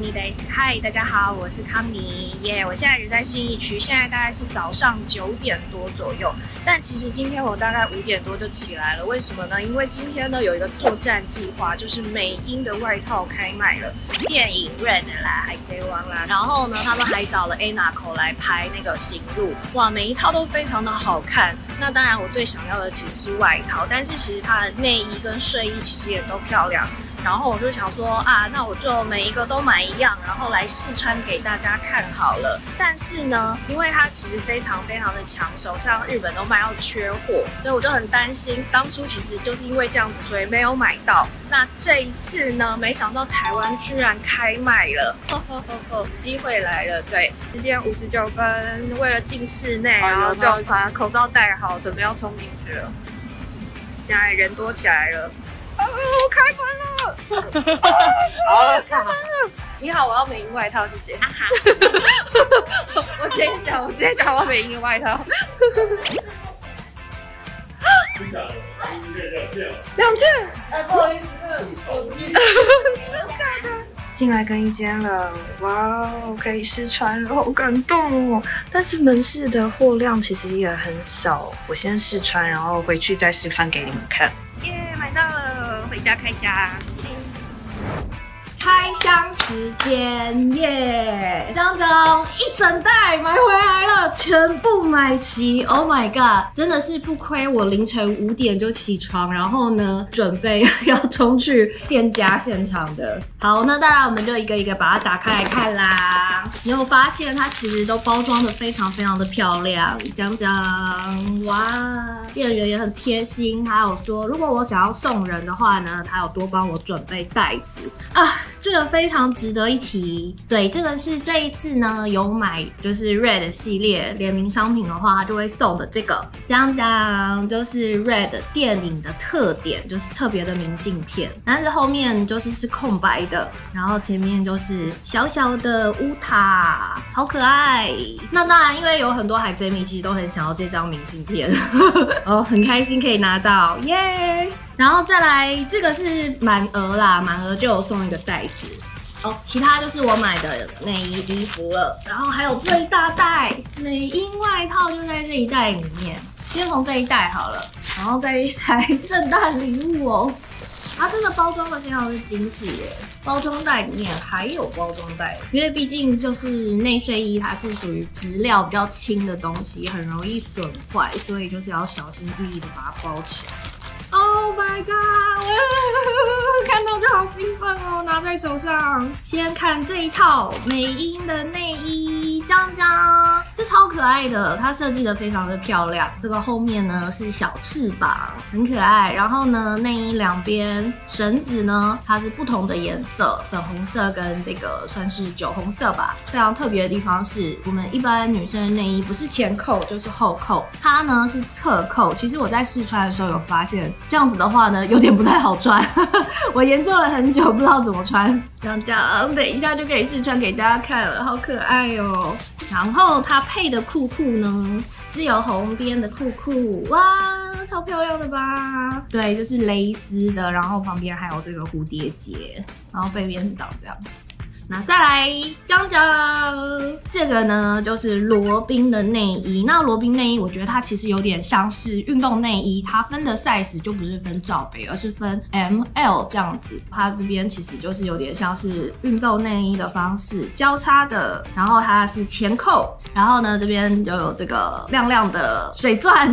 Kony Days。嗨，大家好，我是康妮耶。我现在人在信义区，现在大概是早上9点多左右。但其实今天我大概5点多就起来了，为什么呢？因为今天呢有一个作战计划，就是美英的外套开卖了，电影《Red》啦，《海贼王》啦，然后呢他们还找了 Ana Col 来拍那个行路，哇，每一套都非常的好看。那当然我最想要的其实是外套，但是其实它的内衣跟睡衣其实也都漂亮。 然后我就想说啊，那我就每一个都买一样，然后来试穿给大家看好了。但是呢，因为它其实非常的抢手，像日本都卖到缺货，所以我就很担心。当初其实就是因为这样子，所以没有买到。那这一次呢，没想到台湾居然开卖了，机会来了。对，10:59，为了进室内，然后就把口罩戴好，准备要冲进去了。现在人多起来了。 哦，开门了！好，开门了。你好，我要美英外套，谢谢。我直接讲，我要美英外套。2件。哎，不好意思，进来更衣间了，哇哦，可以试穿了，好感动哦！但是门市的货量其实也很少，我先试穿，然后回去再试穿给你们看。 买到了，回家开箱。开箱时间耶！张张一整袋买回来了，全部买齐。Oh my god， 真的是不亏我凌晨5点就起床，然后呢准备要冲去店家现场的。好，那当然我们就一个一个把它打开来看啦。你有发现它其实都包装的非常的漂亮。张张，哇！ 店员也很贴心，他有说，如果我想要送人的话呢，他有多帮我准备袋子啊，这个非常值得一提。对，这个是这一次呢有买就是 Red 系列联名商品的话，他就会送的这个，当当就是 Red 电影的特点，就是特别的明信片，但是后面是空白的，然后前面就是小小的乌塔，好可爱。那当然，因为有很多海贼迷其实都很想要这张明信片。哦，很开心可以拿到，耶、yeah! 然后再来，这个是满额啦，满额就有送一个袋子。哦，其他就是我买的内衣衣服了，然后还有这一大袋美英外套就在这一袋里面。先从这一袋好了，然后再一袋圣诞礼物哦。它真的包装的非常精细耶，包装袋里面还有包装袋，因为毕竟就是内睡衣，它是属于质料比较轻的东西，很容易损坏，所以就是要小心翼翼的把它包起来。Oh my god！ 看到就好兴奋哦，拿在手上。先看这一套美英的内衣，张张，这超可爱的，它设计的非常漂亮。这个后面呢是小翅膀，很可爱。然后呢，内衣两边绳子呢，它是不同的颜色，粉红色跟这个算是酒红色吧。非常特别的地方是我们一般女生的内衣不是前扣就是后扣，它呢是侧扣。其实我在试穿的时候有发现。 这样子的话呢，有点不太好穿。我研究了很久，不知道怎么穿。这样，等一下就可以试穿给大家看了，好可爱哦。然后它配的裤裤呢，是有红边的裤裤，哇！ 超漂亮的吧？对，就是蕾丝的，然后旁边还有这个蝴蝶结，然后背面是长这样。那再来，讲讲这个呢，就是罗宾的内衣。那罗宾内衣，我觉得它其实有点像是运动内衣，它分的 size 就不是分罩杯，而是分 M、L 这样子。它这边其实就是有点像是运动内衣的方式交叉的，然后它是前扣，然后呢这边就有这个亮的水钻。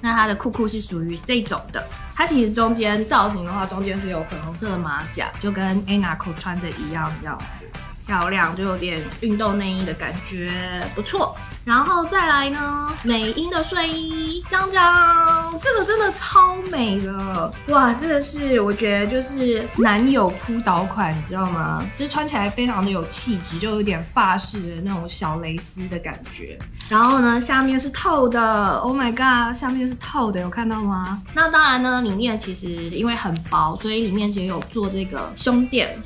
那它的 裤裤是属于这种的，它其实中间造型的话，中间是有粉红色的马甲，就跟 Ana Col 穿的一样这样子，漂亮，就有点运动内衣的感觉，不错。然后再来呢，美英的睡衣，张张，这个真的超美的，哇，这个是我觉得就是男友扑倒款，你知道吗？这穿起来非常有气质，就有点法式的那种小蕾丝的感觉。 然后呢，下面是透的 ，Oh my god， 下面是透的，有看到吗？那当然呢，里面其实因为很薄，所以里面其实有做这个胸垫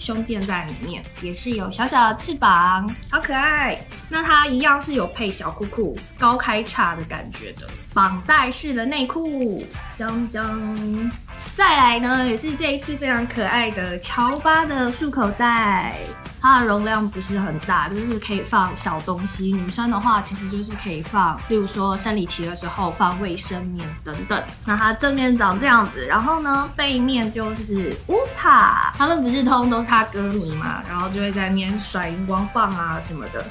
在里面，也是有小小的翅膀，好可爱。那它一样是有配小裤裤，高开叉的感觉的，绑带式的内裤，锵锵。再来呢，也是这一次非常可爱的乔巴的束口袋，它的容量不是很大，就是可以放小东西。女生的话，其实就是可以放，例如说生理期的时候放卫生棉等等。那它正面长这样子，然后呢，背面就是乌塔，他们不是通都是他歌迷嘛，然后就会在那边甩荧光棒啊什么的，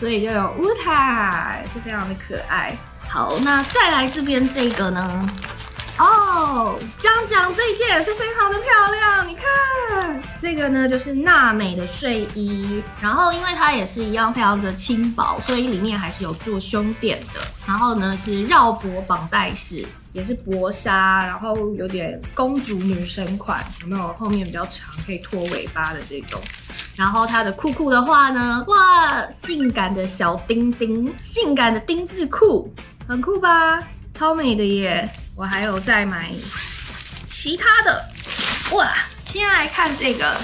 所以就有乌塔，是非常的可爱。好，那再来这边这个呢？ 哦，江江这一件也是非常的漂亮，你看这个呢就是娜美的睡衣，然后因为它也是一样非常的轻薄，所以里面还是有做胸垫的，然后呢是绕脖绑带式，也是薄纱，然后有点公主女神款，有没有？后面比较长，可以拖尾巴的这种。 然后它的裤裤的话呢，哇，性感的小丁丁，性感的丁字裤，很酷吧？超美的耶！我还有再买其他的，哇！先来看这个，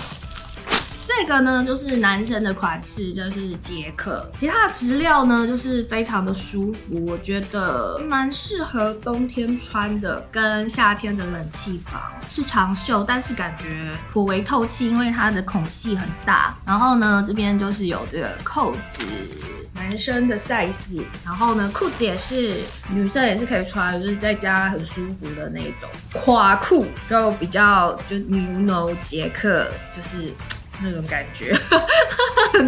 这个呢就是男生的款式，就是杰克。其他的质料呢就是非常的舒服，我觉得蛮适合冬天穿的，跟夏天的冷气房。 是长袖，但是感觉颇为透气，因为它的孔隙很大。然后呢，这边就是有这个扣子，男生的 size。然后呢，裤子也是女生也是可以穿，就是在家很舒服的那种垮裤，就比较就 you know 杰克，就是那种感觉，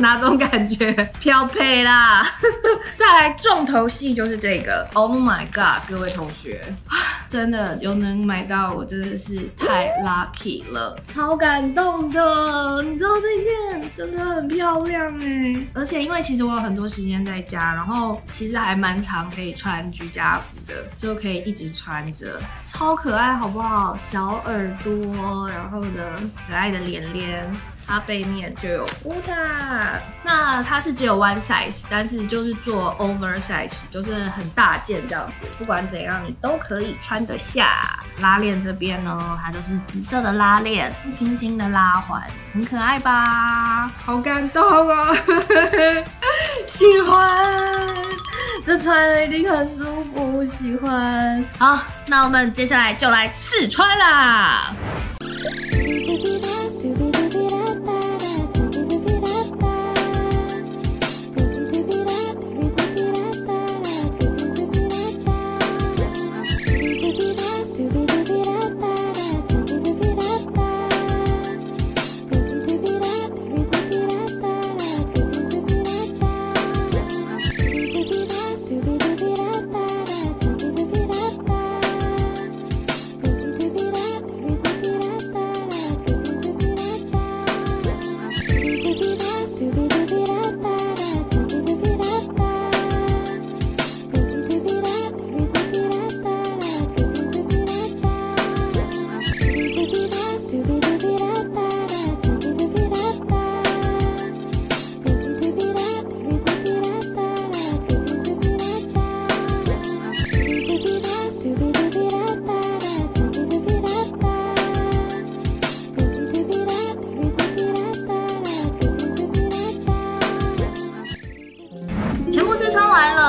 哪种感觉？漂配啦！再来重头戏就是这个 ，Oh my god， 各位同学。 真的有能买到，我真的是太 lucky 了，超感动的。你知道这件真的很漂亮哎，而且因为其实我有很多时间在家，然后其实还蛮常可以穿居家服的，就可以一直穿着，超可爱，好不好？小耳朵，然后呢，可爱的脸脸。 它背面就有乌塔，那它是只有 one size， 但是就是做 oversize， 就是很大件这样子，不管怎样你都可以穿得下。拉链这边呢，它就是紫色的拉链，轻轻的拉环，很可爱吧？好感动哦，喜欢，这穿了一定很舒服，喜欢。好，那我们接下来就来试穿啦。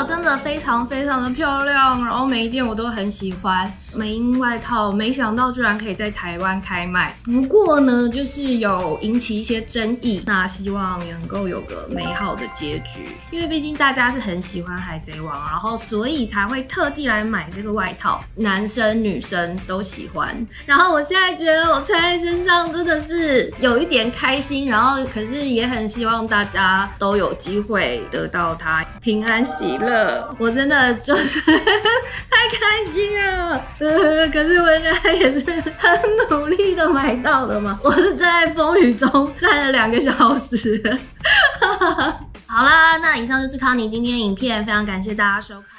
真的非常非常的漂亮，然后每一件我都很喜欢。美英外套，没想到居然可以在台湾开卖，不过呢，就是有引起一些争议。那希望也能够有个美好的结局，因为毕竟大家是很喜欢海贼王，然后所以才会特地来买这个外套，男生女生都喜欢。然后我现在觉得我穿在身上真的是有一点开心，然后可是也很希望大家都有机会得到它，平安喜乐。 我真的就是太开心了，可是我现在也是很努力的买到了嘛，我是在风雨中站了2个小时。好啦，那以上就是Kony今天的影片，非常感谢大家收看。